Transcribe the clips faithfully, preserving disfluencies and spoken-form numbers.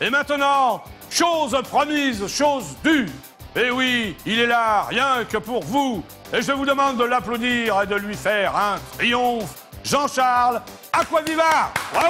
Et maintenant, chose promise, chose due. Et oui, il est là, rien que pour vous. Et je vous demande de l'applaudir et de lui faire un triomphe. Jean-Charles Acquaviva. Bravo!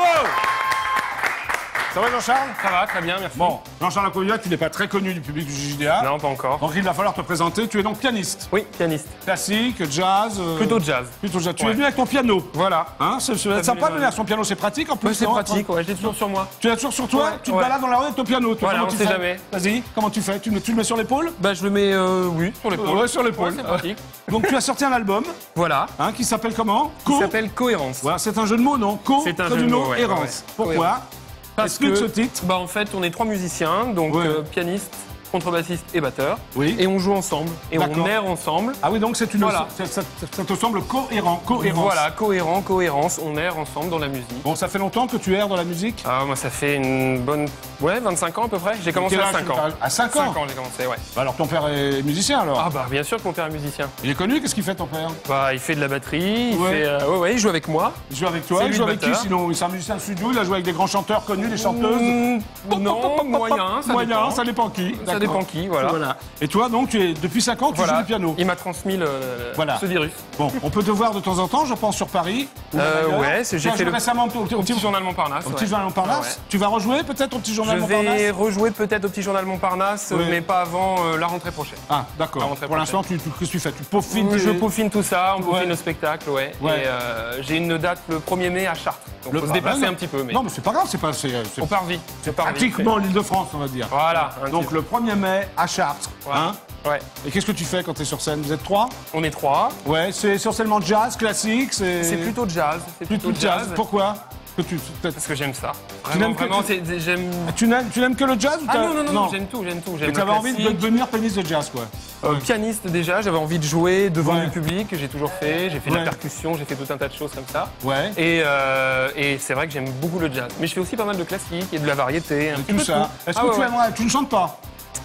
Ça va, Jean-Charles? Ça va, très bien, merci. Bon, Jean-Charles Acquaviva, tu n'es pas très connu du public du J J D A. Non, pas encore. Donc il va falloir te présenter. Tu es donc pianiste. Oui, pianiste. Classique, jazz. Euh... Plutôt jazz. Plutôt jazz. Ouais. Tu es venu avec ton piano. Voilà. Hein, c'est sympa de venir avec son piano, c'est pratique en plus. Oui, c'est pratique, ouais, je l'ai toujours sur moi. Tu l'as toujours sur toi? Ouais, tu te ouais. balades dans la rue avec ton piano, toi? Voilà, comment on tu sait fais jamais. Vas-y, comment tu fais? Tu le, tu le mets sur l'épaule? Bah, je le mets, euh, oui, sur l'épaule. Ouais, sur l'épaule. Ouais, donc tu as sorti un album. Voilà. Hein, qui s'appelle comment? Co. Qui s'appelle Cohérence. Voilà, c'est un jeu de mots, non? Co. C'est un jeu de mots. Cohérence. Pourquoi? Parce que ce titre, bah en fait, on est trois musiciens, donc ouais. euh, pianiste, contrebassiste et batteur, oui. et on joue ensemble, et on erre ensemble. Ah oui, donc c'est une voilà. ça, ça, ça te semble cohérent, cohérence. Voilà, cohérent, cohérence, on erre ensemble dans la musique. Bon, ça fait longtemps que tu erres dans la musique? Ah, moi, ça fait une bonne, ouais, vingt-cinq ans à peu près. J'ai commencé à cinq ans. À cinq ans? cinq ans, j'ai commencé, ouais. Bah alors, ton père est musicien, alors? Ah bah, bien sûr que mon père est musicien. Il est connu, qu'est-ce qu'il fait, ton père? Bah, il fait de la batterie, il ouais. fait... Euh, ouais, ouais, il joue avec moi. Il joue avec toi, il joue avec batteur. Qui, sinon? C'est un musicien de studio, il a joué avec des grands chanteurs connus, des chanteuses. Mmh, non, moyen, ça moyen, dépend. Ça dépend qui. Ça dépend qui, voilà. voilà. Et toi, donc, tu es, depuis cinq ans, tu voilà. joues du piano. Il m'a transmis le, voilà. ce virus. Bon, on peut te voir de temps en temps, je pense, sur Paris. Euh, ouais, j'ai fait le récemment au, au, au Petit Journal Montparnasse. Au Petit ouais. Journal Montparnasse. Ouais. Tu vas rejouer peut-être au Petit Journal je Montparnasse? Je vais rejouer peut-être au Petit Journal Montparnasse, oui. mais pas avant euh, la rentrée prochaine. Ah, d'accord. Pour l'instant, tu, tu, qu'est-ce que tu fais? Tu peaufines? Oui, je peaufine tout ça, on peaufine ouais. le spectacle, ouais. ouais. Et euh, j'ai une date le premier mai à Chartres. Donc, on se déplacer un petit peu. Non, mais c'est pas grave, c'est pas. On part vite. C'est pratiquement l'Île-de-France, on va dire. Voilà. Donc le premier mai à Chartres. Ouais. Hein ouais. Et qu'est-ce que tu fais quand tu es sur scène? Vous êtes trois? On est trois. Ouais, c'est essentiellement jazz, classique. C'est plutôt jazz. C'est plutôt, plutôt jazz. jazz. Pourquoi? Que tu... Parce que j'aime ça. Vraiment, tu n'aimes que... Tu... que le jazz ou ah non, non, non, non. j'aime tout, j'aime tout. Et tu avais envie de devenir pianiste de jazz, quoi? Euh, ouais. Pianiste, déjà, j'avais envie de jouer devant ouais. le public, j'ai toujours fait. J'ai fait ouais. de la percussion, j'ai fait tout un tas de choses comme ça. Ouais. Et, euh, et c'est vrai que j'aime beaucoup le jazz. Mais je fais aussi pas mal de classique et de la variété. Un et tout ça. Est-ce ah, que ouais, tu ouais. aimerais... Tu ne chantes pas?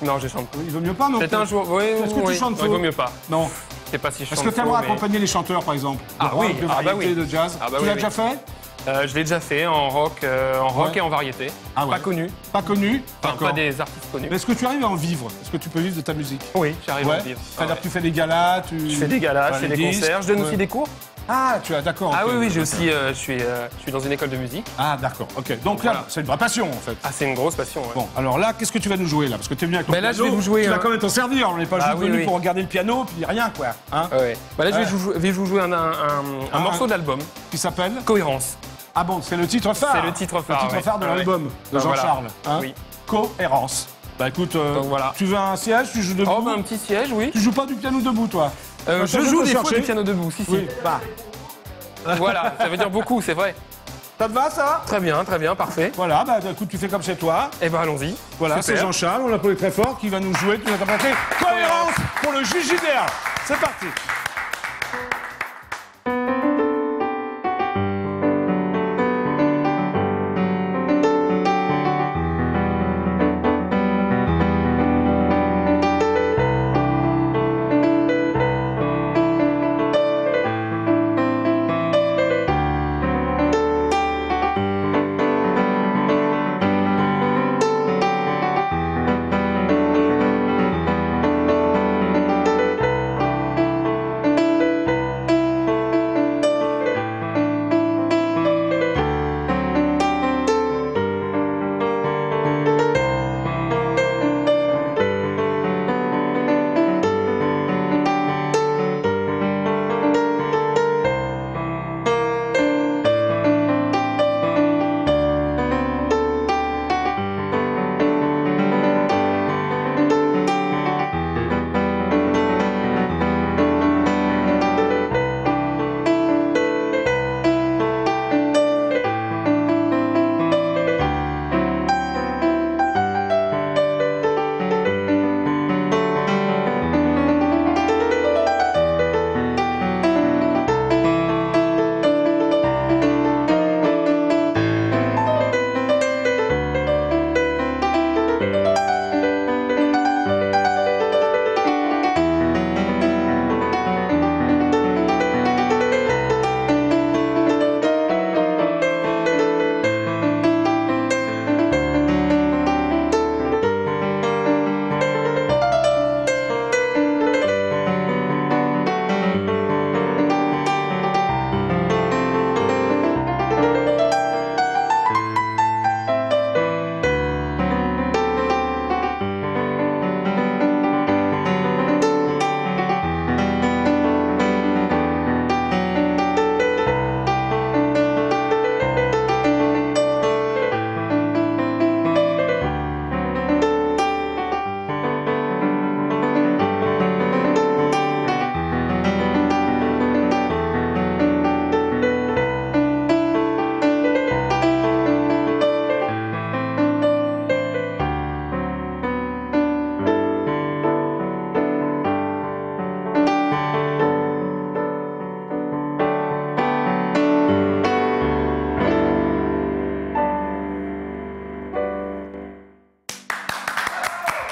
Non, je chante pas. Il vaut mieux pas, non? C'est un jour... Oui, Est-ce que oui, tu chantes oui, il vaut mieux pas. Non. C'est pas si je chante. Est-ce que tu aimerais accompagner les chanteurs, par exemple? Ah oui, de variété, de jazz. Tu l'as déjà fait? Euh, je l'ai déjà fait en rock, euh, en rock ouais. et en variété. Ah ouais. Pas connu. Pas connu. Enfin, pas des artistes connus. Mais est-ce que tu arrives à en vivre? Est-ce que tu peux vivre de ta musique? Oui, j'arrive ouais. à en vivre. C'est-à-dire que tu fais des galas, tu... Je fais des galas, enfin, je fais des disques, concerts, je donne ouais. aussi des cours. Ah, tu as d'accord. Ah okay. oui, oui, j'ai aussi, euh, je suis, euh, je suis dans une école de musique. Ah d'accord, ok. Donc, Donc là, voilà. c'est une vraie passion en fait. Ah, c'est une grosse passion. Ouais. Bon, alors là, qu'est-ce que tu vas nous jouer là? Parce que tu es venu avec ton bah, piano. Là, je vais vous jouer. Tu vas quand même t'en servir. On n'est pas ah, juste venu oui, oui. pour regarder le piano, puis rien quoi. Hein ouais. bah, là, ouais. je vais vous, vais vous jouer un, un, un, ah, un morceau d'album qui s'appelle Cohérence. Ah bon, c'est le titre phare. C'est le titre phare. Le titre ouais. phare de ah, l'album ouais. de Jean-Charles. Voilà. Hein oui. Cohérence. Bah écoute, euh, voilà. tu veux un siège, tu joues debout? Oh, bah, un petit siège, oui. Tu joues pas du piano debout, toi? Euh, je joue des fois du piano debout, si, si. Oui. Bah. Voilà, ça veut dire beaucoup, c'est vrai. Ça te va, ça? Très bien, très bien, parfait. Voilà, bah écoute, tu fais comme chez toi. Et bah allons-y. Voilà, c'est Jean-Charles, on l'applaudit très fort, qui va nous jouer, qui nous interpréter Cohérence pour le J J D A. C'est parti.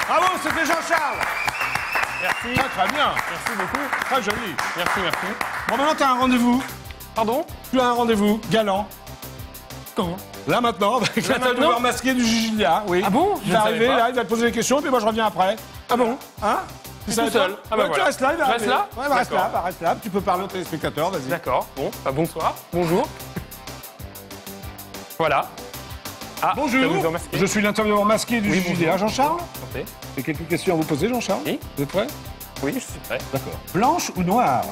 Bravo, c'était Jean-Charles. Merci. Ah, très bien. Merci beaucoup. Très joli. Merci, merci. Bon, maintenant, tu as un rendez-vous. Pardon? Tu as un rendez-vous galant. Comment? Là, maintenant, avec la tatoueur masquée du J J D A. Oui. Ah bon? Il va arriver, là, il va te poser des questions, puis moi, je reviens après. Ah bon? Hein? Tu seul. Ah bah ouais, voilà. Tu restes là, il va reste là, ouais, bah reste là, bah reste là. Tu peux parler aux téléspectateurs, vas-y. D'accord. Bon, bah bonsoir. Bonjour. Voilà. Ah, bonjour. Je suis l'intervieweur masqué du J J D A, Jean-Charles. J'ai quelques questions à vous poser, Jean-Charles. Oui. Vous êtes prêt? Oui, je suis prêt. D'accord. Blanche ou noire?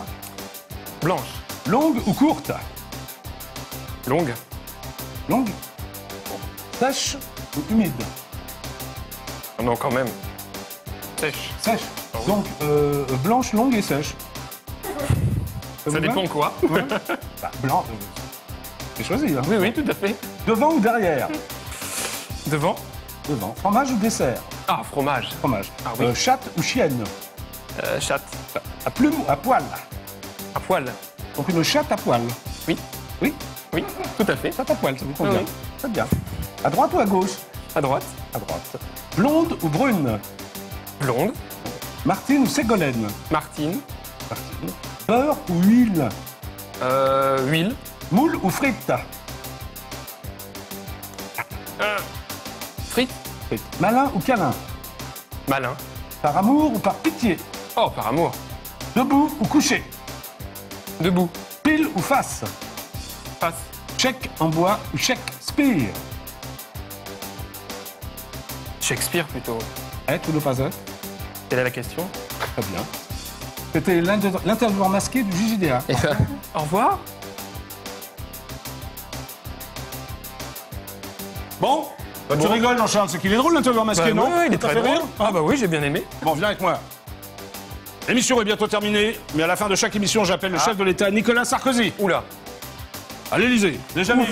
Blanche. Longue ou courte? Longue. Longue. Sèche ou humide? Non, quand même. Sèche. Sèche. Donc, euh, blanche, longue et sèche. Ça, Ça dépend quoi, ouais. Bah, blanc, c'est choisi, là. Oui, oui, tout à fait. Devant ou derrière? Devant. Devant. Fromage ou dessert? Ah, fromage. Fromage. Ah, oui. euh, chatte ou chienne? euh, Chatte. À plume ou à poil? À poil. Donc, une chatte à poil? Oui. Oui. Oui, tout à fait. Chatte à poil, ça vous convient? Oui. Très bien. À droite ou à gauche? À droite. À droite. Blonde ou brune? Blonde. Martine ou Ségolène? Martine. Martine. Beurre ou huile? Euh, huile. Moule ou frites? euh, Frites. Frites. Malin ou câlin? Malin. Par amour ou par pitié? Oh, par amour. Debout ou couché? Debout. Pile ou face? Face. Chèque en bois ou Shakespeare? Shakespeare plutôt. Être ou ne pas être? Quelle est la question? Très bien. C'était l'intervieweur masqué du J J D A. Et ben, au revoir. Bon, bah, bon. Tu rigoles, Jean-Charles, c'est qu'il est drôle, l'intervieweur masqué, bah, non? Oui, il est très drôle. Rire. Ah bah oui, j'ai bien aimé. Bon, viens avec moi. L'émission est bientôt terminée, mais à la fin de chaque émission, j'appelle ah. le chef de l'État, Nicolas Sarkozy. Oula. À l'Élysée, déjà vu.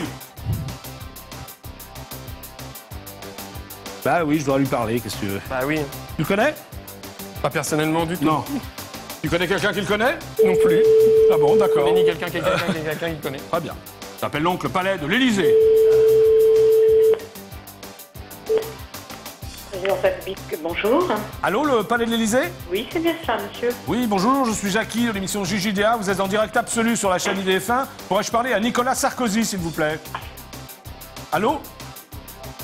Bah oui, je dois lui parler, qu'est-ce que tu veux? Bah oui. Tu le connais? Pas personnellement du tout. Non. Tu connais quelqu'un qui le connaît? Non plus. Ah bon, d'accord. Ni quelqu'un qui quelqu'un qui quelqu'un qui connaît. Très bien. T'appelles donc le palais de l'Élysée. Président Fabic, bonjour. Allô, le palais de l'Élysée? Oui, c'est bien ça, monsieur. Oui, bonjour, je suis Jackie de l'émission J J D A. Vous êtes en direct absolu sur la chaîne I D F un. Pourrais-je parler à Nicolas Sarkozy, s'il vous plaît? Allô?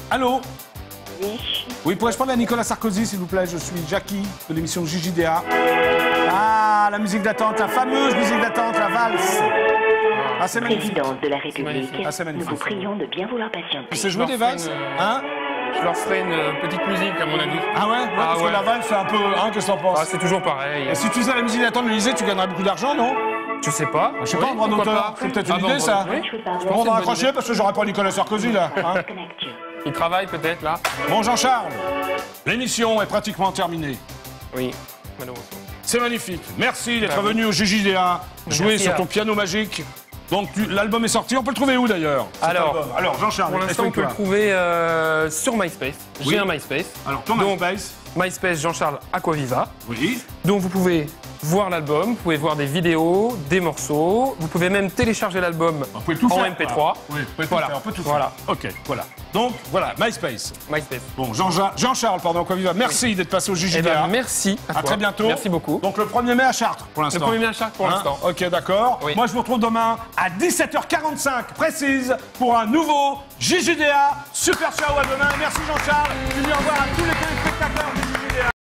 Allô? Oui. Oui, pourrais-je parler à Nicolas Sarkozy, s'il vous plaît? Je suis Jackie de l'émission J J D A. Ah, la musique d'attente, la fameuse musique d'attente, la valse. Ah, c'est magnifique. Présidence de la République, ah, nous vous prions de bien vouloir patienter. Tu sais jouer des valses, une... hein? Je leur ferai une petite musique, à mon avis. Ah ouais, ouais ah parce ouais. que la valse, c'est un peu... Hein, qu'est-ce que t'en penses? Ah, c'est toujours pareil. Et si tu faisais la musique d'attente de l'Élysée, tu gagnerais beaucoup d'argent, non? Je sais pas. Je sais oui, pas, droit d'auteur. C'est peut-être une idée, ça. Je peux m'en raccrocher parce que j'aurais pas Nicolas Sarkozy, là. Il travaille peut-être, là. Bon, Jean-Charles, l'émission est pratiquement terminée. Oui, malheureusement. C'est magnifique. Merci d'être venu au J J D A, jouer sur ton piano magique. Donc, l'album est sorti. On peut le trouver où, d'ailleurs? Alors, alors Jean-Charles, pour l'instant, on peut le trouver euh, sur MySpace. J'ai oui. un MySpace. Alors, ton MySpace? Donc, MySpace Jean-Charles Acquaviva. Oui. Donc, vous pouvez voir l'album, vous pouvez voir des vidéos, des morceaux, vous pouvez même télécharger l'album en M P trois. Oui, vous pouvez tout faire, on peut tout faire. Voilà. Ok, voilà. Donc, voilà, MySpace. MySpace. Bon, Jean-Charles, pardon, Acquaviva, merci d'être passé au J J D A. Merci à toi. À très bientôt. Merci beaucoup. Donc, le premier mai à Chartres, pour l'instant. Le premier mai à Chartres, pour l'instant. Ok, d'accord. Moi, je vous retrouve demain à dix-sept heures quarante-cinq précise pour un nouveau J J D A Super Show. À demain. Merci, Jean-Charles.